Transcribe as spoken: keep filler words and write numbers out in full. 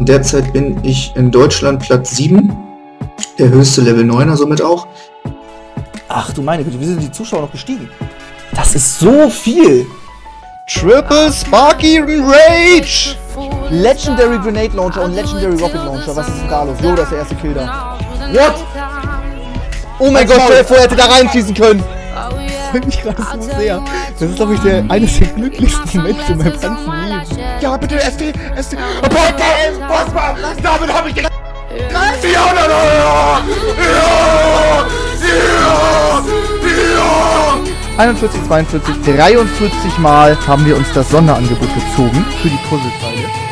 Derzeit bin ich in Deutschland Platz sieben, der höchste Level neuner somit auch. Ach du meine Güte, wie sind die Zuschauer noch gestiegen? Das ist so viel! Triple Sparky Rage! Legendary Grenade Launcher und Legendary Rocket Launcher. Was ist denn da los? Jo, das ist der erste Kill da. What? Oh mein Gott, stell dir vor, er hätte da reinfließen können! Ich freue mich gerade so sehr. Das ist, glaube ich, der, eines der glücklichsten Menschen in meinem ganzen Leben. Ja, bitte, S D, S D. Oh, bitte, Bossmann! Damit habe ich den... FIONALEA! Ja! einundvierzig, zweiundvierzig, dreiundvierzig Mal haben wir uns das Sonderangebot gezogen für die Puzzleteile.